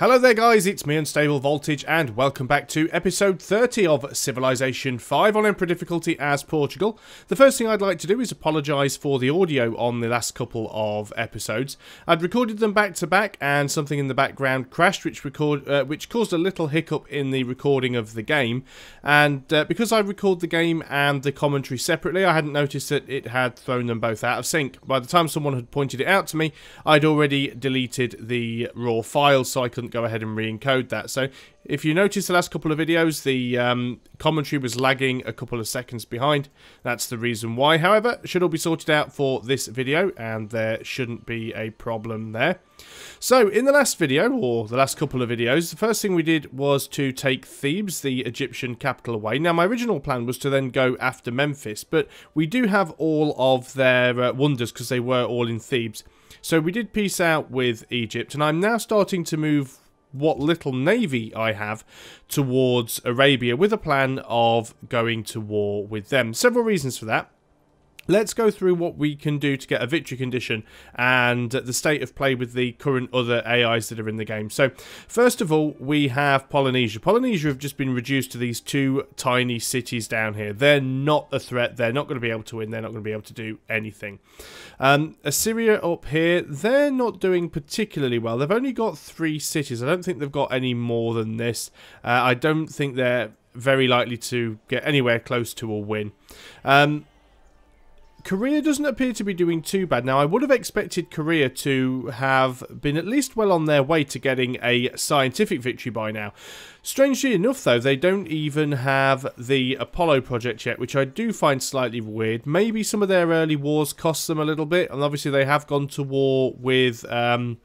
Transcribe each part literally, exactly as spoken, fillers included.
Hello there guys, it's me Unstable Voltage and welcome back to episode thirty of Civilization five on Emperor difficulty as Portugal. The first thing I'd like to do is apologise for the audio on the last couple of episodes. I'd recorded them back to back and something in the background crashed which, record, uh, which caused a little hiccup in the recording of the game, and uh, because I record the game and the commentary separately I hadn't noticed that it had thrown them both out of sync. By the time someone had pointed it out to me I'd already deleted the raw file so I couldn't go ahead and re-encode that. So if you notice the last couple of videos the um, commentary was lagging a couple of seconds behind. That's the reason why. However, it should all be sorted out for this video and there shouldn't be a problem there. So in the last video, or the last couple of videos, the first thing we did was to take Thebes, the Egyptian capital, away. Now my original plan was to then go after Memphis, but we do have all of their uh, wonders because they were all in Thebes. So we did peace out with Egypt, and I'm now starting to move what little navy I have towards Arabia with a plan of going to war with them. Several reasons for that. Let's go through what we can do to get a victory condition and the state of play with the current other A Is that are in the game. So, first of all, we have Polynesia. Polynesia have just been reduced to these two tiny cities down here. They're not a threat. They're not going to be able to win. They're not going to be able to do anything. Um, Assyria up here, they're not doing particularly well. They've only got three cities. I don't think they've got any more than this. Uh, I don't think they're very likely to get anywhere close to a win. Um... Korea doesn't appear to be doing too bad. Now, I would have expected Korea to have been at least well on their way to getting a scientific victory by now. Strangely enough, though, they don't even have the Apollo project yet, which I do find slightly weird. Maybe some of their early wars cost them a little bit, and obviously they have gone to war with um,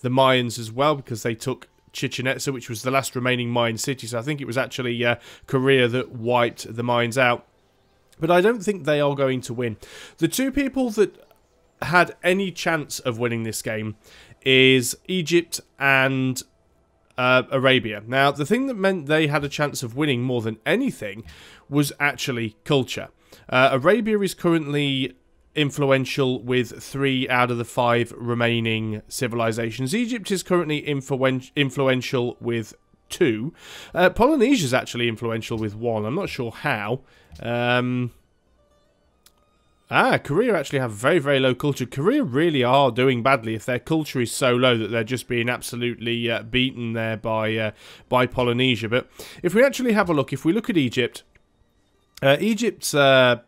the Mayans as well, because they took Chichen Itza, which was the last remaining Mayan city. So I think it was actually uh, Korea that wiped the Mayans out. But I don't think they are going to win. The two people that had any chance of winning this game is Egypt and uh, Arabia. Now, the thing that meant they had a chance of winning more than anything was actually culture. Uh, Arabia is currently influential with three out of the five remaining civilizations. Egypt is currently influen- influential with two. Uh, Polynesia's actually influential with one. I'm not sure how. Um, ah, Korea actually have very, very low culture. Korea really are doing badly if their culture is so low that they're just being absolutely uh, beaten there by, uh, by Polynesia. But if we actually have a look, if we look at Egypt, uh, Egypt's... Uh,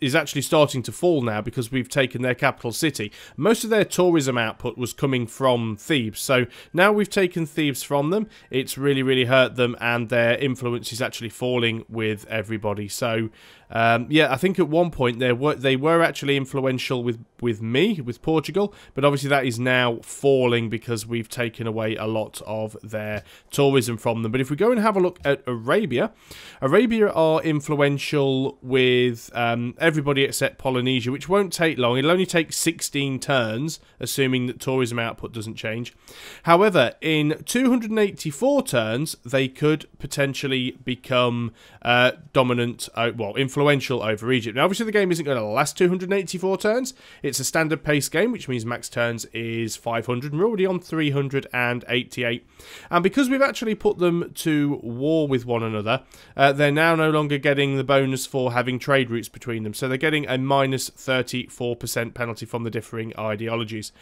is actually starting to fall now because we've taken their capital city. Most of their tourism output was coming from Thebes, so now we've taken Thebes from them. It's really, really hurt them, and their influence is actually falling with everybody. So, um, yeah, I think at one point they were they were actually influential with, with me, with Portugal, but obviously that is now falling because we've taken away a lot of their tourism from them. But if we go and have a look at Arabia, Arabia are influential with... Um, everybody except Polynesia, which won't take long. It'll only take sixteen turns, assuming that tourism output doesn't change. However, in two hundred eighty-four turns, they could potentially become uh, dominant, uh, well, influential over Egypt. Now, obviously, the game isn't going to last two hundred eighty-four turns. It's a standard pace game, which means max turns is five hundred, and we're already on three hundred eighty-eight. And because we've actually put them to war with one another, uh, they're now no longer getting the bonus for having trade routes between them, so they're getting a minus thirty-four percent penalty from the differing ideologies.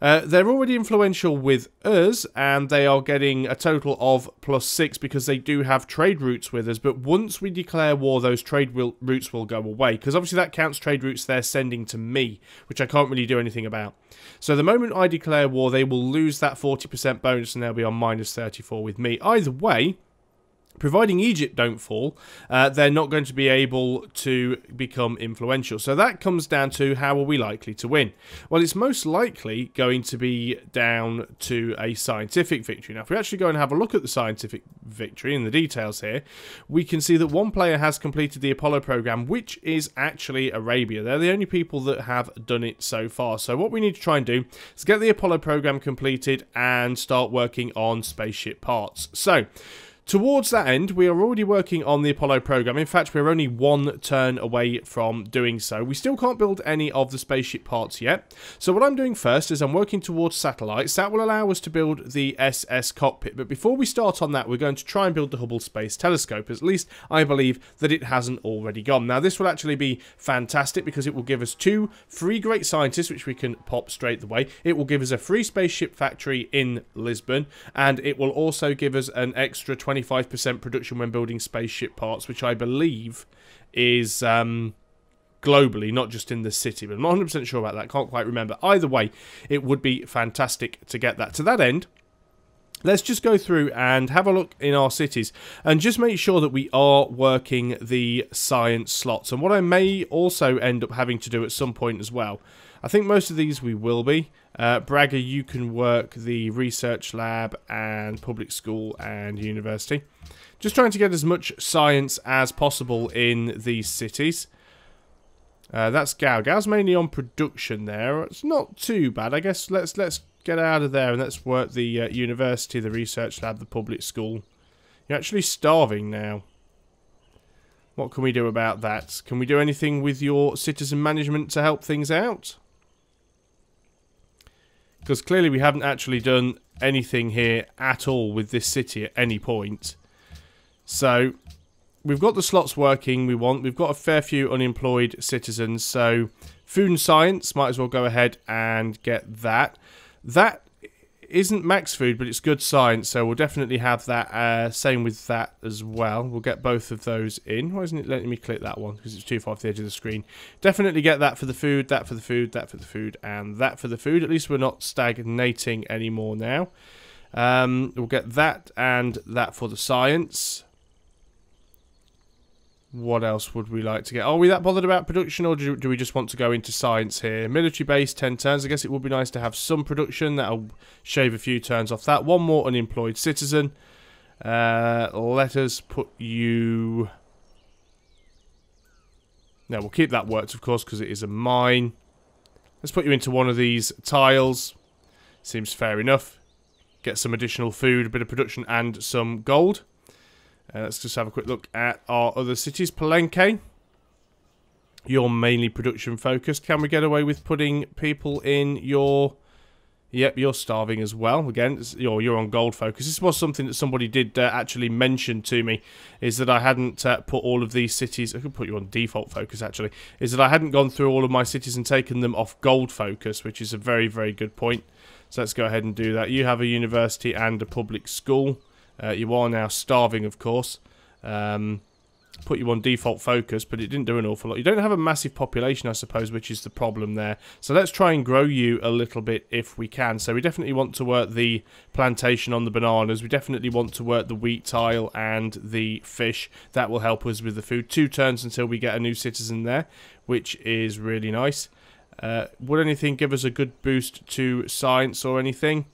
Uh, they're already influential with us, and they are getting a total of plus six because they do have trade routes with us, but once we declare war, those trade will, routes will go away, because obviously that counts trade routes they're sending to me, which I can't really do anything about. So the moment I declare war, they will lose that forty percent bonus, and they'll be on minus thirty-four with me. Either way, providing Egypt don't fall, uh, they're not going to be able to become influential. So that comes down to how are we likely to win? Well, it's most likely going to be down to a scientific victory. Now, if we actually go and have a look at the scientific victory and the details here, we can see that one player has completed the Apollo program, which is actually Arabia. They're the only people that have done it so far. So what we need to try and do is get the Apollo program completed and start working on spaceship parts. So... Towards that end, we are already working on the Apollo program. In fact, we're only one turn away from doing so. We still can't build any of the spaceship parts yet. So what I'm doing first is I'm working towards satellites. That will allow us to build the S S cockpit. But before we start on that, we're going to try and build the Hubble Space Telescope. At least I believe that it hasn't already gone. Now, this will actually be fantastic because it will give us two free great scientists, which we can pop straight the way. It will give us a free spaceship factory in Lisbon, and it will also give us an extra twenty-five percent production when building spaceship parts, which I believe is um, globally, not just in the city, but I'm not one hundred percent sure about that, can't quite remember. Either way, it would be fantastic to get that. To that end, let's just go through and have a look in our cities and just make sure that we are working the science slots. And what I may also end up having to do at some point as well, I think most of these we will be. Uh, Braga, you can work the research lab and public school and university. Just trying to get as much science as possible in these cities. Uh, that's Gow. Gow's mainly on production there. It's not too bad. I guess let's let's get out of there and let's work the uh, university, the research lab, the public school. You're actually starving now. What can we do about that? Can we do anything with your citizen management to help things out? Because clearly we haven't actually done anything here at all with this city at any point. So we've got the slots working we want. We've got a fair few unemployed citizens. So food and science, might as well go ahead and get that. That isn't max food, but it's good science. So we'll definitely have that. Uh, same with that as well. We'll get both of those in. Why isn't it letting me click that one? Because it's too far off the edge of the screen. Definitely get that for the food, that for the food, that for the food, and that for the food. At least we're not stagnating anymore now. Um, we'll get that and that for the science. What else would we like to get? Are we that bothered about production, or do, do we just want to go into science here? Military base, ten turns. I guess it would be nice to have some production. That'll shave a few turns off that. One more unemployed citizen. Uh, let us put you... No, we'll keep that worked, of course, because it is a mine. Let's put you into one of these tiles. Seems fair enough. Get some additional food, a bit of production, and some gold. Uh, let's just have a quick look at our other cities. Palenque, you're mainly production focused. Can we get away with putting people in your... Yep, you're starving as well. Again, it's, you're, you're on gold focus. This was something that somebody did uh, actually mention to me, is that I hadn't uh, put all of these cities... I could put you on default focus, actually. Is that I hadn't gone through all of my cities and taken them off gold focus, which is a very, very good point. So let's go ahead and do that. You have a university and a public school. Uh, you are now starving, of course. Um, put you on default focus, but it didn't do an awful lot. You don't have a massive population, I suppose, which is the problem there. So let's try and grow you a little bit if we can. So we definitely want to work the plantation on the bananas. We definitely want to work the wheat tile and the fish. That will help us with the food. Two turns until we get a new citizen there, which is really nice. Uh, would anything give us a good boost to science or anything?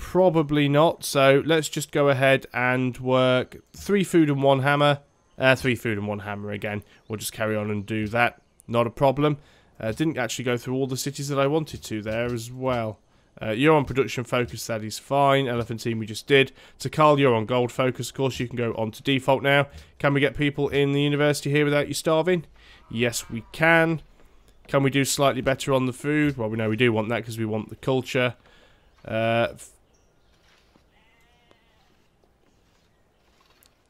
Probably not, so let's just go ahead and work three food and one hammer. Uh, three food and one hammer again. We'll just carry on and do that. Not a problem. Uh, didn't actually go through all the cities that I wanted to there as well. Uh, you're on production focus, that is fine. Elephantine we just did. Tikal, you're on gold focus. Of course, you can go on to default now. Can we get people in the university here without you starving? Yes, we can. Can we do slightly better on the food? Well, we know we do want that because we want the culture. Uh...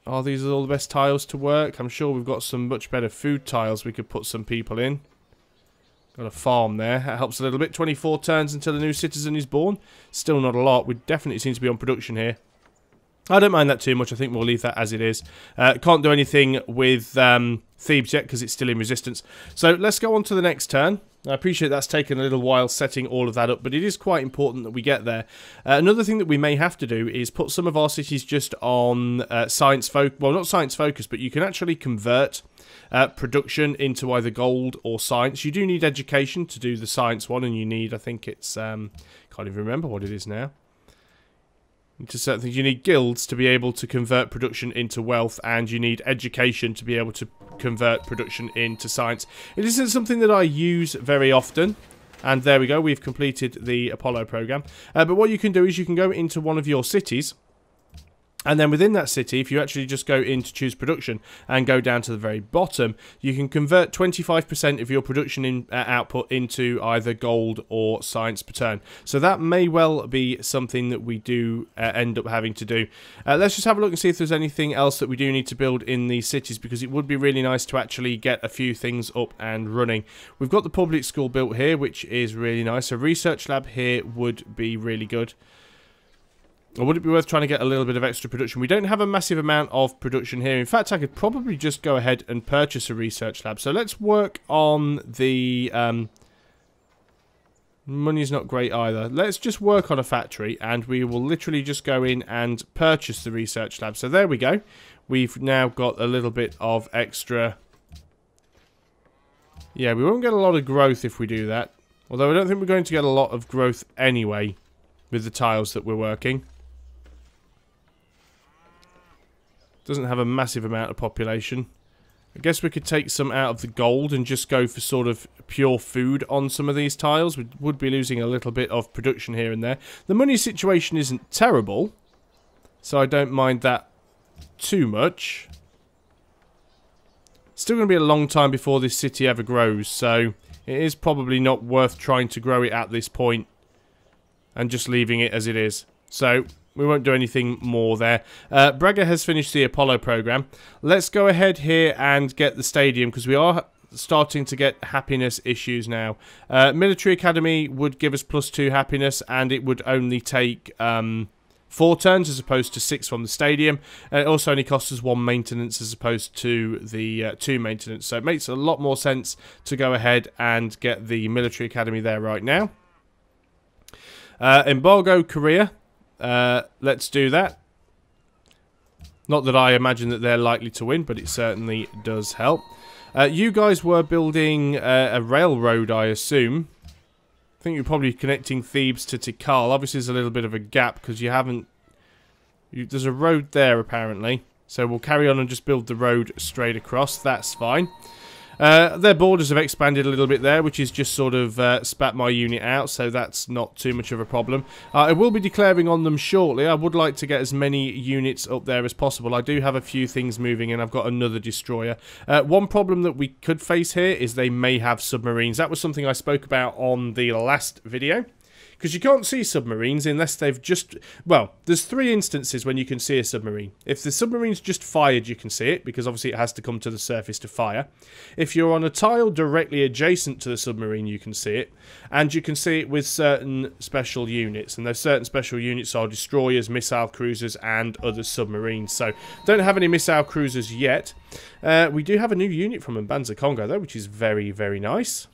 Are these all the best tiles to work? I'm sure we've got some much better food tiles we could put some people in. Got a farm there. That helps a little bit. twenty-four turns until a new citizen is born. Still not a lot. We definitely seem to be on production here. I don't mind that too much. I think we'll leave that as it is. Uh, can't do anything with um, Thebes yet because it's still in resistance. So let's go on to the next turn. I appreciate that's taken a little while setting all of that up, but it is quite important that we get there. Uh, another thing that we may have to do is put some of our cities just on uh, science focus. Well, not science focus, but you can actually convert uh, production into either gold or science. You do need education to do the science one, and you need, I think it's... Um, can't even remember what it is now. To certain things, you need guilds to be able to convert production into wealth, and you need education to be able to convert production into science. It isn't something that I use very often, and there we go, we've completed the Apollo program. Uh, but what you can do is you can go into one of your cities And then within that city, if you actually just go in to choose production and go down to the very bottom, you can convert twenty-five percent of your production in, uh, output into either gold or science per turn. So that may well be something that we do uh, end up having to do. Uh, let's just have a look and see if there's anything else that we do need to build in these cities, because it would be really nice to actually get a few things up and running. We've got the public school built here, which is really nice. A research lab here would be really good. Or would it be worth trying to get a little bit of extra production? We don't have a massive amount of production here. In fact, I could probably just go ahead and purchase a research lab. So let's work on the... Um, money's not great either. Let's just work on a factory, and we will literally just go in and purchase the research lab. So there we go. We've now got a little bit of extra... Yeah, we won't get a lot of growth if we do that. Although I don't think we're going to get a lot of growth anyway with the tiles that we're working. Doesn't have a massive amount of population. I guess we could take some out of the gold and just go for sort of pure food on some of these tiles. We would be losing a little bit of production here and there. The money situation isn't terrible, so I don't mind that too much. Still going to be a long time before this city ever grows, so it is probably not worth trying to grow it at this point and just leaving it as it is. So we won't do anything more there. Uh, Braga has finished the Apollo program. Let's go ahead here and get the stadium, because we are starting to get happiness issues now. Uh, Military Academy would give us plus two happiness, and it would only take um, four turns as opposed to six from the stadium. And it also only costs us one maintenance as opposed to the uh, two maintenance. So it makes a lot more sense to go ahead and get the Military Academy there right now. Uh, embargo Korea. Uh, let's do that. Not that I imagine that they're likely to win, but it certainly does help. Uh, you guys were building uh, a railroad, I assume. I think you're probably connecting Thebes to Tikal. Obviously, there's a little bit of a gap because you haven't... You, there's a road there, apparently. So we'll carry on and just build the road straight across. That's fine. Uh, their borders have expanded a little bit there, which is just sort of uh, spat my unit out, so that's not too much of a problem. Uh, I will be declaring on them shortly. I would like to get as many units up there as possible. I do have a few things moving, and I've got another destroyer. Uh, one problem that we could face here is they may have submarines. That was something I spoke about on the last video. Because you can't see submarines unless they've just... Well, there's three instances when you can see a submarine. If the submarine's just fired, you can see it, because obviously it has to come to the surface to fire. If you're on a tile directly adjacent to the submarine, you can see it. And you can see it with certain special units. And those certain special units are destroyers, missile cruisers, and other submarines. So, don't have any missile cruisers yet. Uh, we do have a new unit from Mbanza Congo, though, which is very, very nice.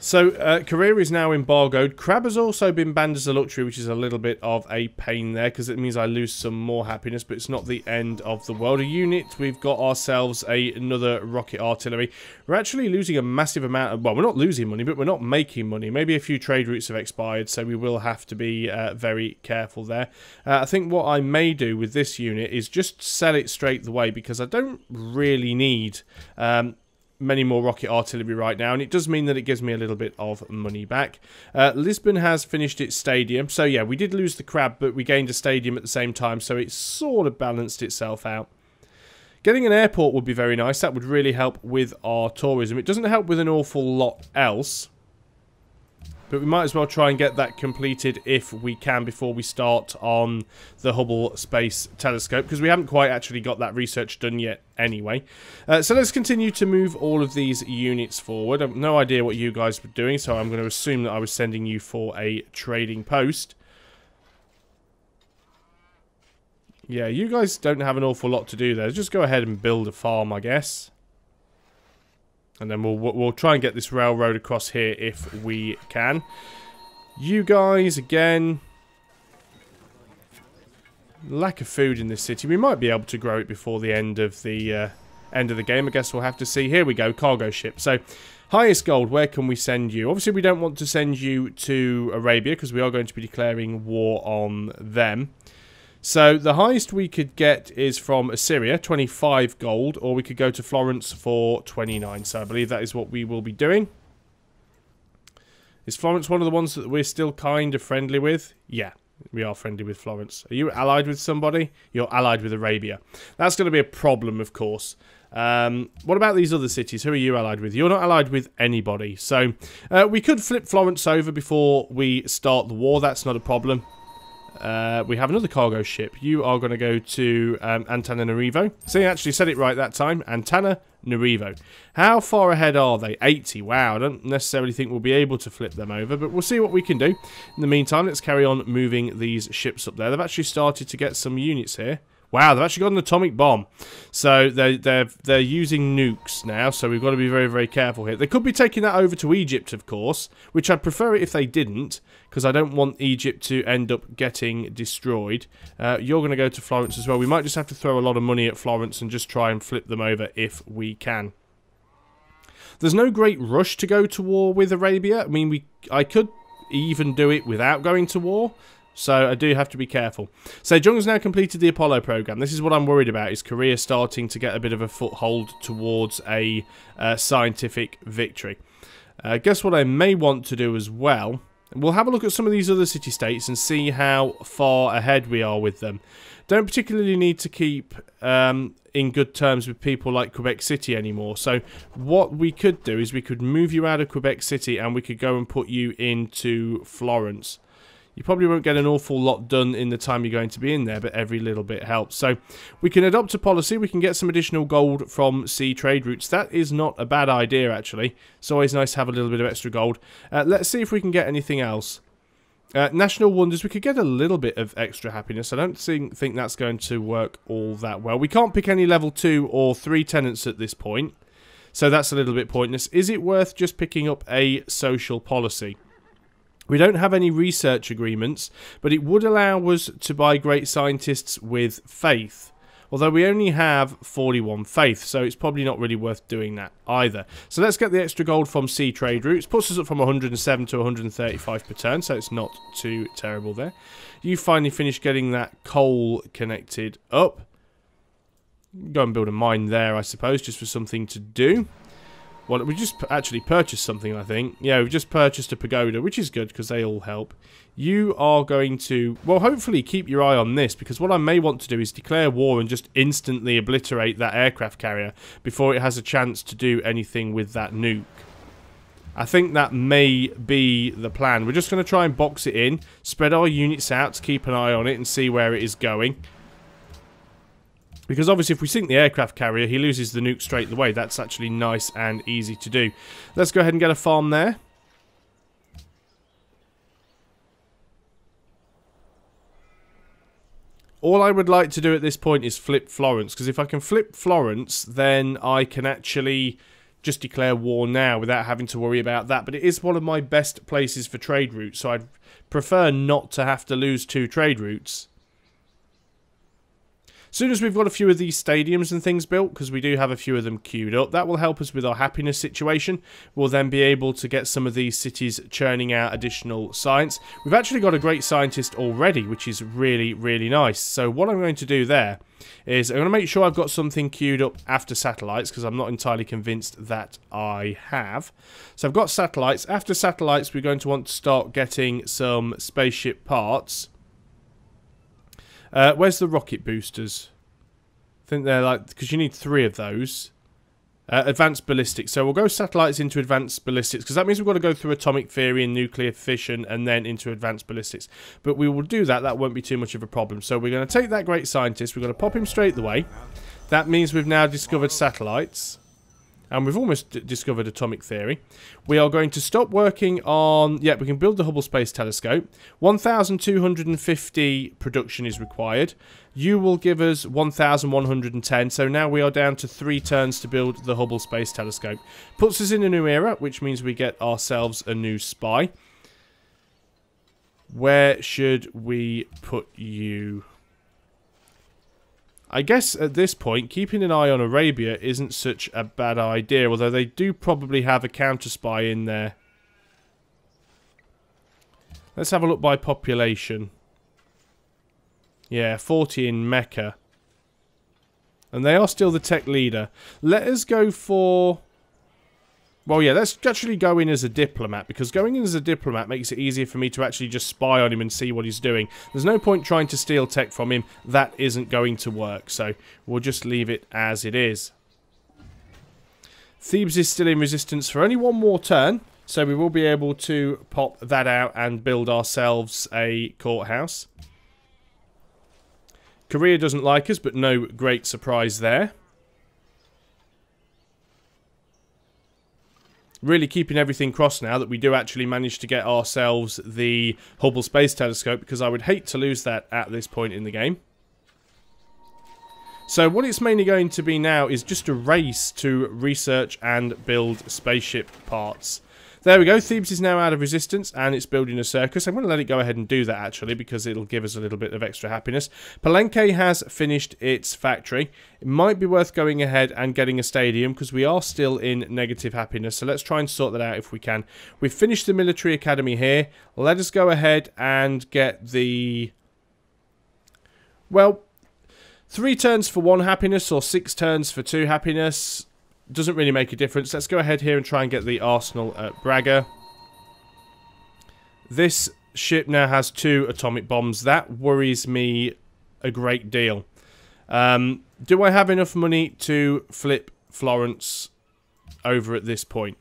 So, uh, Korea is now embargoed. Crab has also been banned as a luxury, which is a little bit of a pain there, because it means I lose some more happiness, but it's not the end of the world. A unit, we've got ourselves a, another rocket artillery. We're actually losing a massive amount of... Well, we're not losing money, but we're not making money. Maybe a few trade routes have expired, so we will have to be uh, very careful there. Uh, I think what I may do with this unit is just sell it straight away, because I don't really need... Um, many more rocket artillery right now, and it does mean that it gives me a little bit of money back. Uh, Lisbon has finished its stadium, so yeah, we did lose the crab, but we gained a stadium at the same time, so it sort of balanced itself out. Getting an airport would be very nice. That would really help with our tourism. It doesn't help with an awful lot else, but we might as well try and get that completed if we can before we start on the Hubble Space Telescope, because we haven't quite actually got that research done yet anyway. Uh, so let's continue to move all of these units forward. I have no idea what you guys were doing, so I'm going to assume that I was sending you for a trading post. Yeah, you guys don't have an awful lot to do there. Just go ahead and build a farm, I guess. And then we'll, we'll try and get this railroad across here if we can. You guys, again... Lack of food in this city. We might be able to grow it before the end of the uh, end of the game. I guess we'll have to see. Here we go, cargo ship. So, highest gold, where can we send you? Obviously, we don't want to send you to Arabia, because we are going to be declaring war on them. So, the highest we could get is from Assyria, twenty-five gold, or we could go to Florence for twenty-nine. So, I believe that is what we will be doing. Is Florence one of the ones that we're still kind of friendly with? Yeah, we are friendly with Florence. Are you allied with somebody? You're allied with Arabia. That's going to be a problem, of course. Um, what about these other cities? Who are you allied with? You're not allied with anybody. So uh, we could flip Florence over before we start the war. That's not a problem. Uh, we have another cargo ship. You are going to go to um, Antananarivo. See, I actually said it right that time. Antananarivo. How far ahead are they? eighty. Wow, I don't necessarily think we'll be able to flip them over, but we'll see what we can do. In the meantime, let's carry on moving these ships up there. They've actually started to get some units here. Wow, they've actually got an atomic bomb. So they're, they're, they're using nukes now, so we've got to be very, very careful here. They could be taking that over to Egypt, of course, which I'd prefer it if they didn't, because I don't want Egypt to end up getting destroyed. Uh, you're going to go to Florence as well. We might just have to throw a lot of money at Florence and just try and flip them over if we can. There's no great rush to go to war with Arabia. I mean, we I could even do it without going to war. So I do have to be careful. Sejong's now completed the Apollo program. This is what I'm worried about, is Korea starting to get a bit of a foothold towards a uh, scientific victory. Uh, guess what I may want to do as well? We'll have a look at some of these other city-states and see how far ahead we are with them. Don't particularly need to keep um, in good terms with people like Quebec City anymore. So what we could do is we could move you out of Quebec City and we could go and put you into Florence. You probably won't get an awful lot done in the time you're going to be in there, but every little bit helps. So we can adopt a policy. We can get some additional gold from sea trade routes. That is not a bad idea, actually. It's always nice to have a little bit of extra gold. Uh, let's see if we can get anything else. Uh, National Wonders, we could get a little bit of extra happiness. I don't think, think that's going to work all that well. We can't pick any level two or three tenants at this point, so that's a little bit pointless. Is it worth just picking up a social policy? We don't have any research agreements, but it would allow us to buy great scientists with faith. Although we only have forty-one faith, so it's probably not really worth doing that either. So let's get the extra gold from sea trade routes. Puts us up from one hundred and seven to one hundred and thirty-five per turn, so it's not too terrible there. You finally finished getting that coal connected up. Go and build a mine there, I suppose, just for something to do. Well, we just actually purchased something, I think. Yeah, we've just purchased a pagoda, which is good because they all help. You are going to, well, hopefully keep your eye on this, because what I may want to do is declare war and just instantly obliterate that aircraft carrier before it has a chance to do anything with that nuke. I think that may be the plan. We're just going to try and box it in, spread our units out to keep an eye on it and see where it is going. Because obviously if we sink the aircraft carrier, he loses the nuke straight away. That's actually nice and easy to do. Let's go ahead and get a farm there. All I would like to do at this point is flip Florence. Because if I can flip Florence, then I can actually just declare war now without having to worry about that. But it is one of my best places for trade routes. So I'd prefer not to have to lose two trade routes. As soon as we've got a few of these stadiums and things built, because we do have a few of them queued up, that will help us with our happiness situation. We'll then be able to get some of these cities churning out additional science. We've actually got a great scientist already, which is really, really nice. So what I'm going to do there is I'm going to make sure I've got something queued up after satellites, because I'm not entirely convinced that I have. So I've got satellites. After satellites, we're going to want to start getting some spaceship parts. Uh, where's the rocket boosters? I think they're like, because you need three of those. Uh, advanced ballistics. So we'll go satellites into advanced ballistics, because that means we've got to go through atomic theory and nuclear fission and then into advanced ballistics. But we will do that. That won't be too much of a problem. So we're going to take that great scientist. We're going to pop him straight the way. That means we've now discovered satellites. And we've almost d discovered atomic theory. We are going to stop working on... Yeah, we can build the Hubble Space Telescope. one thousand two hundred and fifty production is required. You will give us one thousand one hundred and ten. So now we are down to three turns to build the Hubble Space Telescope. Puts us in a new era, which means we get ourselves a new spy. Where should we put you... I guess at this point, keeping an eye on Arabia isn't such a bad idea, although they do probably have a counter-spy in there. Let's have a look by population. Yeah, forty in Mecca. And they are still the tech leader. Let us go for... Well, yeah, let's actually go in as a diplomat, because going in as a diplomat makes it easier for me to actually just spy on him and see what he's doing. There's no point trying to steal tech from him. That isn't going to work, so we'll just leave it as it is. Thebes is still in resistance for only one more turn, so we will be able to pop that out and build ourselves a courthouse. Korea doesn't like us, but no great surprise there. Really keeping everything crossed now that we do actually manage to get ourselves the Hubble Space Telescope, because I would hate to lose that at this point in the game. So what it's mainly going to be now is just a race to research and build spaceship parts. There we go, Thebes is now out of resistance and it's building a circus. I'm going to let it go ahead and do that actually, because it'll give us a little bit of extra happiness. Palenque has finished its factory. It might be worth going ahead and getting a stadium, because we are still in negative happiness. So let's try and sort that out if we can. We've finished the military academy here. Let us go ahead and get the... Well, three turns for one happiness or six turns for two happiness... doesn't really make a difference. Let's go ahead here and try and get the arsenal at Braga. This ship now has two atomic bombs. That worries me a great deal. Um, do I have enough money to flip Florence over at this point?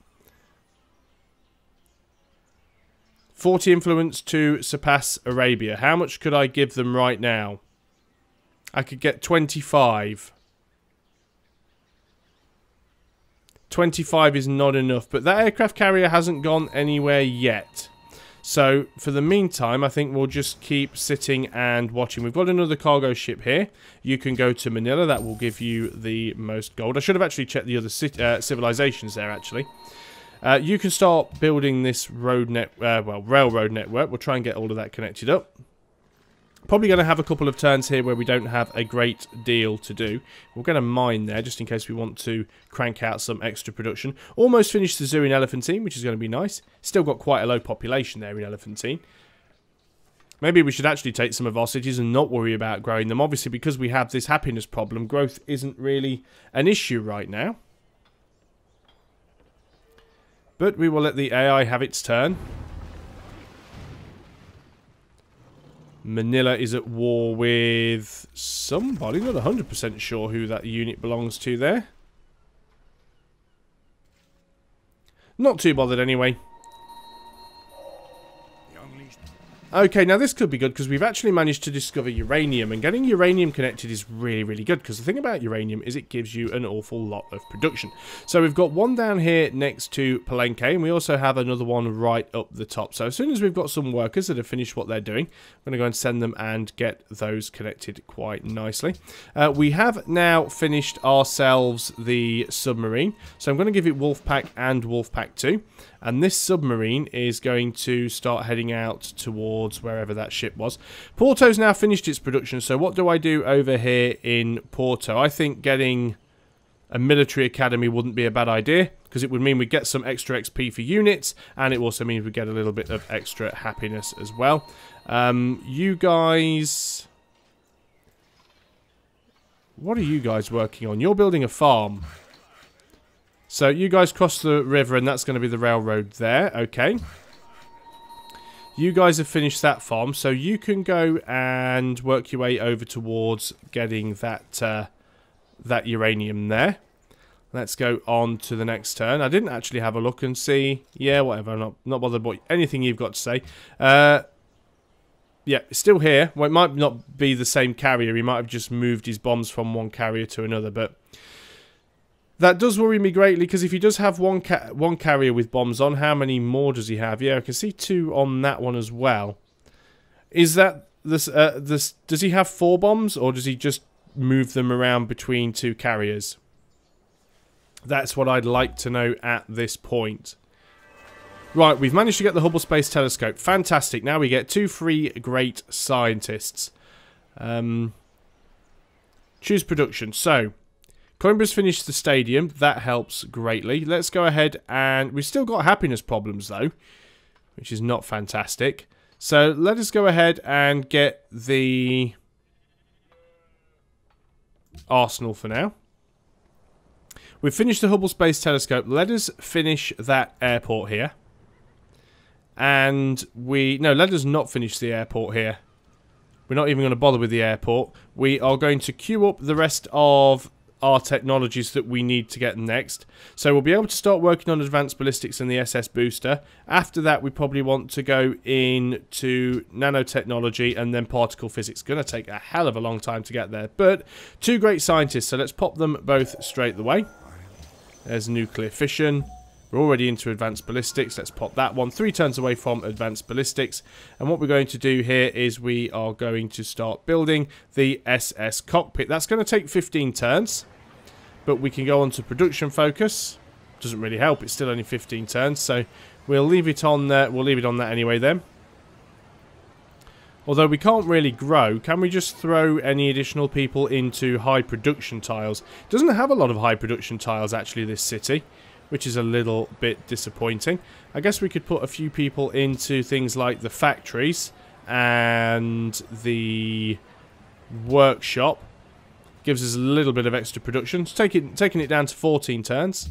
forty influence to surpass Arabia. How much could I give them right now? I could get twenty-five. twenty-five is not enough, but that aircraft carrier hasn't gone anywhere yet. So, for the meantime, I think we'll just keep sitting and watching. We've got another cargo ship here. You can go to Manila. That will give you the most gold. I should have actually checked the other uh, civilizations there, actually. Uh, you can start building this road net, uh, well, railroad network. We'll try and get all of that connected up. Probably going to have a couple of turns here where we don't have a great deal to do. We're going to mine there just in case we want to crank out some extra production. Almost finished the zoo in Elephantine, which is going to be nice. Still got quite a low population there in Elephantine. Maybe we should actually take some of our cities and not worry about growing them. Obviously, because we have this happiness problem, growth isn't really an issue right now. But we will let the A I have its turn. Manila is at war with somebody. Not one hundred percent sure who that unit belongs to there. Not too bothered anyway. Okay, now this could be good because we've actually managed to discover uranium. And getting uranium connected is really, really good. Because the thing about uranium is it gives you an awful lot of production. So we've got one down here next to Palenque. And we also have another one right up the top. So as soon as we've got some workers that have finished what they're doing, I'm going to go and send them and get those connected quite nicely. Uh, we have now finished ourselves the submarine. So I'm going to give it Wolfpack and Wolfpack two. And this submarine is going to start heading out towards wherever that ship was. Porto's now finished its production, so what do I do over here in Porto? I think getting a military academy wouldn't be a bad idea, because it would mean we get some extra X P for units, and it also means we get a little bit of extra happiness as well. Um, you guys... What are you guys working on? You're building a farm. So you guys cross the river, and that's going to be the railroad there. Okay. You guys have finished that farm, so you can go and work your way over towards getting that uh, that uranium there. Let's go on to the next turn. I didn't actually have a look and see. Yeah, whatever. I'm not, not bothered by anything you've got to say. Uh, yeah, still here. Well, it might not be the same carrier. He might have just moved his bombs from one carrier to another, but... That does worry me greatly, because if he does have one ca one carrier with bombs on, how many more does he have? Yeah, I can see two on that one as well. Is that this? Uh, this does he have four bombs, or does he just move them around between two carriers? That's what I'd like to know at this point. Right, we've managed to get the Hubble Space Telescope. Fantastic. Now we get two free great scientists. Um, choose production. So... Columbia's finished the stadium. That helps greatly. Let's go ahead and... We've still got happiness problems, though, which is not fantastic. So let us go ahead and get the arsenal for now. We've finished the Hubble Space Telescope. Let us finish that airport here. And we... No, let us not finish the airport here. We're not even going to bother with the airport. We are going to queue up the rest of our technologies that we need to get next. So we'll be able to start working on advanced ballistics and the S S booster. After that, we probably want to go into nanotechnology and then particle physics. Going to take a hell of a long time to get there. But two great scientists, so let's pop them both straight the way. There's nuclear fission. We're already into advanced ballistics. Let's pop that one. Three turns away from advanced ballistics. And what we're going to do here is we are going to start building the S S cockpit. That's going to take fifteen turns. But we can go on to production focus. Doesn't really help. It's still only fifteen turns. So we'll leave it on there. We'll leave it on that anyway then. Although we can't really grow, can we just throw any additional people into high production tiles? Doesn't have a lot of high production tiles actually, this city, which is a little bit disappointing. I guess we could put a few people into things like the factories and the workshop. Gives us a little bit of extra production. So take it, taking it down to fourteen turns.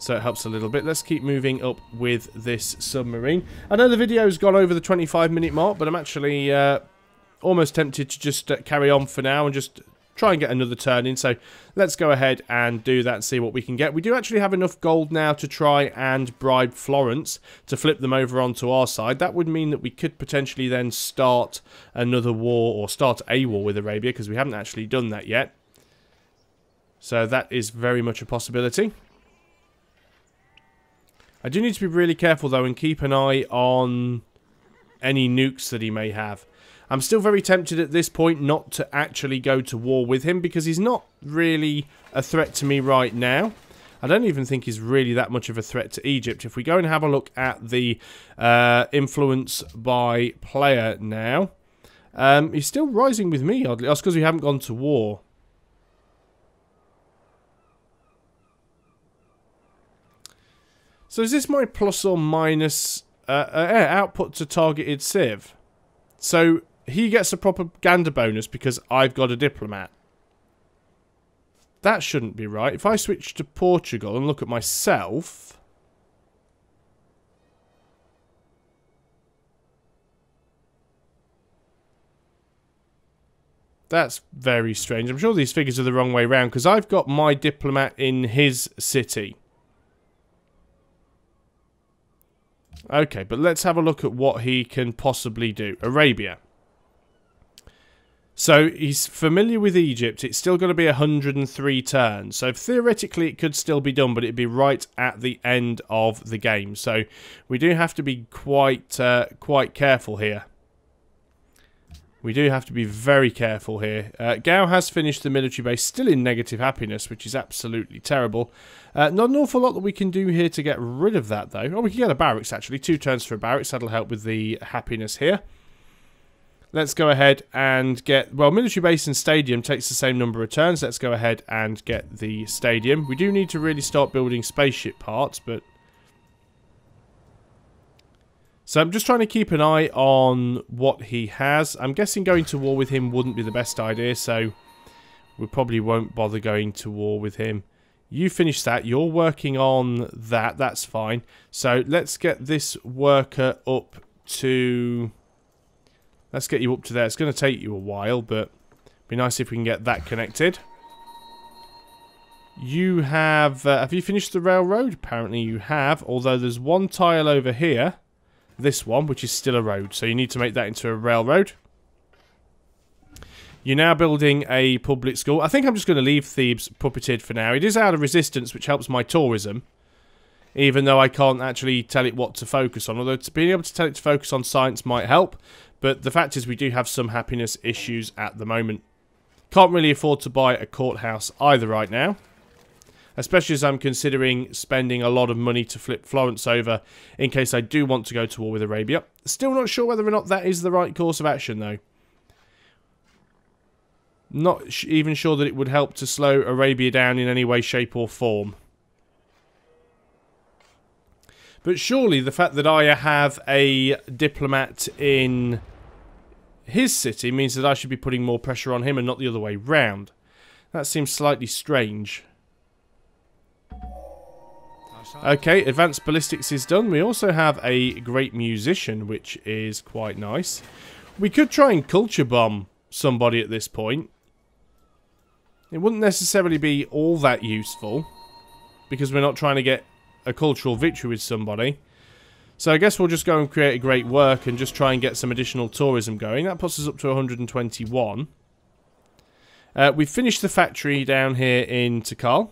So it helps a little bit. Let's keep moving up with this submarine. I know the video's gone over the twenty-five minute mark, but I'm actually uh, almost tempted to just uh, carry on for now and just try and get another turn in, so let's go ahead and do that and see what we can get. We do actually have enough gold now to try and bribe Florence to flip them over onto our side. That would mean that we could potentially then start another war, or start a war with Arabia, because we haven't actually done that yet. So that is very much a possibility. I do need to be really careful though and keep an eye on any nukes that he may have. I'm still very tempted at this point not to actually go to war with him, because he's not really a threat to me right now. I don't even think he's really that much of a threat to Egypt. If we go and have a look at the uh, influence by player now, um, he's still rising with me, oddly. That's because we haven't gone to war. So is this my plus or minus uh, uh, output to targeted civ? So he gets a propaganda bonus because I've got a diplomat. That shouldn't be right. If I switch to Portugal and look at myself, that's very strange. I'm sure these figures are the wrong way round, because I've got my diplomat in his city. Okay, but let's have a look at what he can possibly do. Arabia. So he's familiar with Egypt. It's still going to be one hundred and three turns. So theoretically it could still be done, but it'd be right at the end of the game. So we do have to be quite, uh, quite careful here. We do have to be very careful here. Uh, Gow has finished the military base, still in negative happiness, which is absolutely terrible. Uh, not an awful lot that we can do here to get rid of that, though. Oh, we can get a barracks, actually. Two turns for a barracks. That'll help with the happiness here. Let's go ahead and get... Well, military base and stadium takes the same number of turns. Let's go ahead and get the stadium. We do need to really start building spaceship parts, but... So I'm just trying to keep an eye on what he has. I'm guessing going to war with him wouldn't be the best idea, so we probably won't bother going to war with him. You finish that. You're working on that. That's fine. So let's get this worker up to... Let's get you up to there. It's going to take you a while, but it'd be nice if we can get that connected. You have... Uh, have you finished the railroad? Apparently you have, although there's one tile over here. This one, which is still a road, so you need to make that into a railroad. You're now building a public school. I think I'm just going to leave Thebes puppeted for now. It is out of resistance, which helps my tourism, even though I can't actually tell it what to focus on. Although to being able to tell it to focus on science might help, but the fact is we do have some happiness issues at the moment. Can't really afford to buy a courthouse either right now. Especially as I'm considering spending a lot of money to flip Florence over in case I do want to go to war with Arabia. Still not sure whether or not that is the right course of action, though. Not even sure that it would help to slow Arabia down in any way, shape or form. But surely the fact that I have a diplomat in his city means that I should be putting more pressure on him and not the other way round. That seems slightly strange. Okay, advanced ballistics is done. We also have a great musician, which is quite nice. We could try and culture bomb somebody at this point. It wouldn't necessarily be all that useful, because we're not trying to get a cultural victory with somebody. So I guess we'll just go and create a great work and just try and get some additional tourism going. That puts us up to one hundred twenty-one. Uh, we've finished the factory down here in Tikal.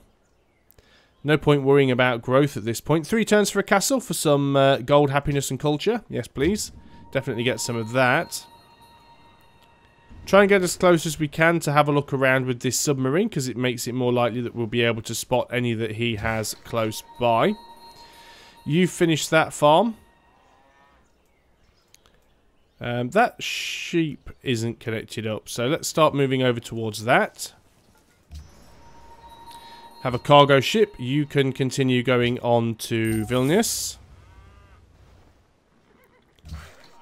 No point worrying about growth at this point. Three turns for a castle for some uh, gold, happiness and culture. Yes, please. Definitely get some of that. Try and get as close as we can to have a look around with this submarine, because it makes it more likely that we'll be able to spot any that he has close by. You finish that farm. Um, that sheep isn't connected up, so let's start moving over towards that. Have a cargo ship. You can continue going on to Vilnius.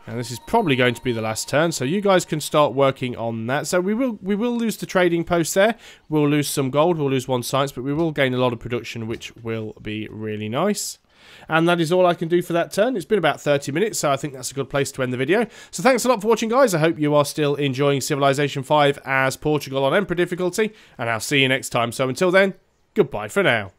And this is probably going to be the last turn, so you guys can start working on that. So we will we will lose the trading post there. We'll lose some gold, we'll lose one science, but we will gain a lot of production, which will be really nice. And that is all I can do for that turn. It's been about thirty minutes, so I think that's a good place to end the video. So thanks a lot for watching, guys. I hope you are still enjoying Civilization five as Portugal on Emperor difficulty, and I'll see you next time. So until then, goodbye for now.